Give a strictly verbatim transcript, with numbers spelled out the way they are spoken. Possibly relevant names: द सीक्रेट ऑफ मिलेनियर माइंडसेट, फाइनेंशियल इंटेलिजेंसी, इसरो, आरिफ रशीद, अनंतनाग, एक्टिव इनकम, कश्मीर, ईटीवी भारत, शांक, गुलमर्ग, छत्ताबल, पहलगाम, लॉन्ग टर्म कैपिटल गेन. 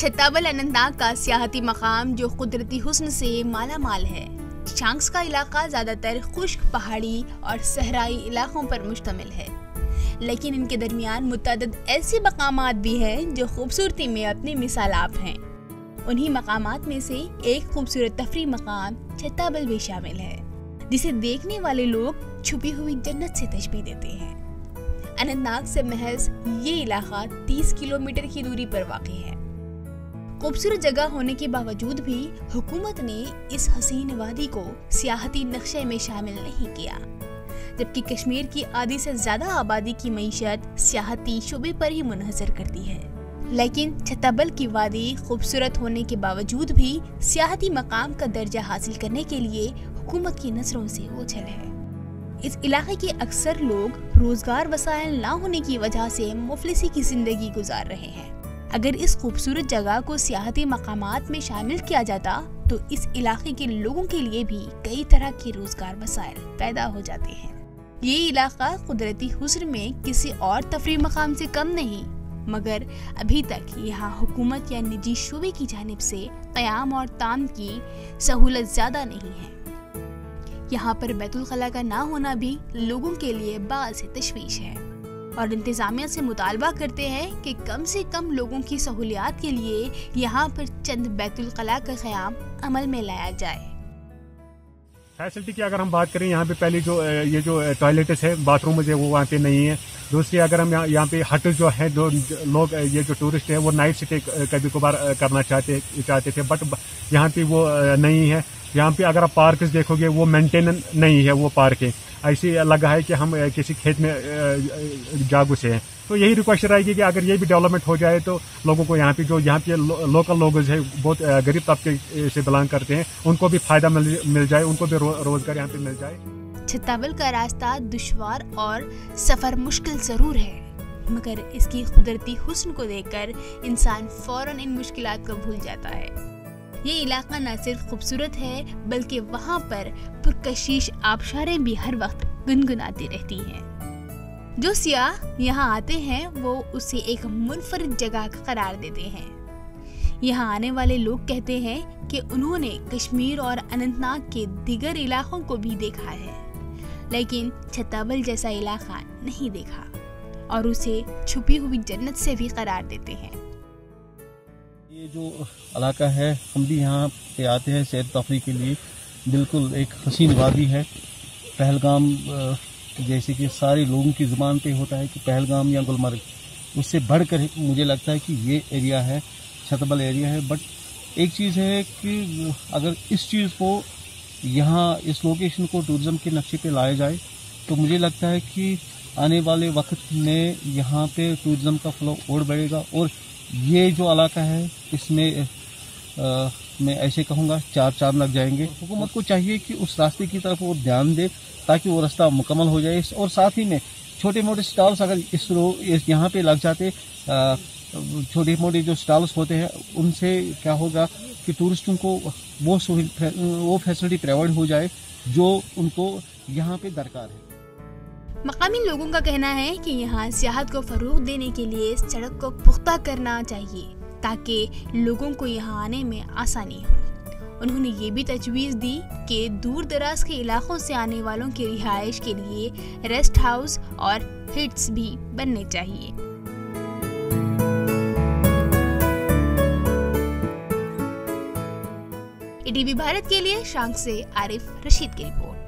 छत्ताबल अनंतनाग का सियाहती मकाम जो कुदरती हुस्न से माला माल है। शांक का इलाका ज्यादातर खुश्क पहाड़ी और सहराई इलाकों पर मुश्तमिल है, लेकिन इनके दरमियान मुतअद्दिद ऐसे मकामात भी हैं जो खूबसूरती में अपने मिसाल आप हैं। उन्हीं मकामात में से एक खूबसूरत तफरी मकाम छत्ताबल भी शामिल है, जिसे देखने वाले लोग छुपी हुई जन्नत से तशबीह देते हैं। अनंतनाग से महज ये इलाका तीस किलोमीटर की दूरी पर वाक़ई है। खूबसूरत जगह होने के बावजूद भी हुकूमत ने इस हसीन वादी को सियाहती नक्शे में शामिल नहीं किया, जबकि कश्मीर की आधी से ज्यादा आबादी की मईशत सियाहती शोबे पर ही मुनहसर करती है। लेकिन छत्ताबल की वादी खूबसूरत होने के बावजूद भी सियाहती मकाम का दर्जा हासिल करने के लिए हुकूमत की नज़रों से ओझल है। इस इलाके के अक्सर लोग रोजगार वसायल ना होने की वजह से मुफलिसी की जिंदगी गुजार रहे हैं। अगर इस खूबसूरत जगह को सियाहती मकामात में शामिल किया जाता तो इस इलाके के लोगों के लिए भी कई तरह के रोजगार वसायल पैदा हो जाते हैं। ये इलाका कुदरती हुस्न में किसी और तफरी मकाम से कम नहीं, मगर अभी तक यहाँ हुकूमत या निजी शोबे की जानिब से क़याम और ताम की सहूलत ज़्यादा नहीं है। यहाँ पर बैतुल खला का ना होना भी लोगों के लिए बायस तशवीश है और इंतज़ामिया से मुतालबा करते हैं कि कम से कम लोगों की सहूलियात के लिए यहाँ पर चंद बैतुल खला का क़याम अमल में लाया जाए। फैसिलिटी की अगर हम बात करें, यहाँ पे पहले जो ये जो टॉयलेट्स है, बाथरूम जो वो वहाँ पे नहीं है। दूसरी अगर हम यहाँ पे हट जो है, जो लोग ये जो टूरिस्ट हैं वो नाइट स्टे कभी कभार करना चाहते चाहते थे, बट यहाँ पे वो नहीं है। यहाँ पे अगर आप पार्क देखोगे वो मेंटेन नहीं है, वो पार्क है ऐसी लगा है कि हम किसी खेत में जा घुसे हैं। तो यही रिक्वेस्ट रहेगी कि अगर ये भी डेवलपमेंट हो जाए तो लोगों को यहाँ पे जो यहाँ पे लो, लोकल लोग हैं, बहुत गरीब तबके से बिलोंग करते हैं, उनको भी फायदा मिल, मिल जाए, उनको भी रो, रोजगार यहाँ पे मिल जाए। छत्ताबल का रास्ता दुश्वार और सफर मुश्किल जरूर है, मगर इसकी कुदरती हुस्न को देखकर इंसान फौरन इन मुश्किलात को भूल जाता है। ये इलाका न सिर्फ खूबसूरत है, बल्कि वहाँ पर पुरकशिश आबशारें भी हर वक्त गुनगुनाती रहती हैं। जो सियाह यहाँ आते हैं वो उसे एक मुनफरद जगह करार देते हैं। यहाँ आने वाले लोग कहते हैं कि उन्होंने कश्मीर और अनंतनाग के दीगर इलाकों को भी देखा है, लेकिन छत्ताबल जैसा इलाका नहीं देखा और उसे छुपी हुई जन्नत से भी करार देते हैं। ये जो इलाका है, हम भी यहाँ पे आते हैं सैर तफरी के लिए। बिल्कुल एक हसीन वादी है। पहलगाम, जैसे कि सारे लोगों की ज़ुबान पे होता है कि पहलगाम या गुलमर्ग, उससे बढ़कर मुझे लगता है कि ये एरिया है, छत्ताबल एरिया है। बट एक चीज़ है कि अगर इस चीज़ को यहाँ इस लोकेशन को टूरिज़म के नक्शे पे लाया जाए तो मुझे लगता है कि आने वाले वक्त में यहाँ पर टूरिज़म का फ्लो और बढ़ेगा। और ये जो इलाका है इसमें आ, मैं ऐसे कहूँगा चार चार लग जाएंगे। हुकूमत को चाहिए कि उस रास्ते की तरफ वो ध्यान दे ताकि वो रास्ता मुकम्मल हो जाए। और साथ ही में छोटे मोटे स्टॉल्स अगर इसरो इस यहाँ पे लग जाते, छोटे मोटे जो स्टॉल्स होते हैं उनसे क्या होगा कि टूरिस्टों को वो वो फैसिलिटी प्रोवाइड हो जाए जो उनको यहाँ पे दरकार है। मकामी लोगों का कहना है कि यहाँ सियाहत को फरोग देने के लिए सड़क को पुख्ता करना चाहिए ताकि लोगों को यहाँ आने में आसानी हो। उन्होंने ये भी तजवीज़ दी कि दूर दराज के इलाकों से आने वालों की रिहाइश के लिए रेस्ट हाउस और हिट्स भी बनने चाहिए। ईटीवी भारत के लिए शांक से आरिफ रशीद की रिपोर्ट।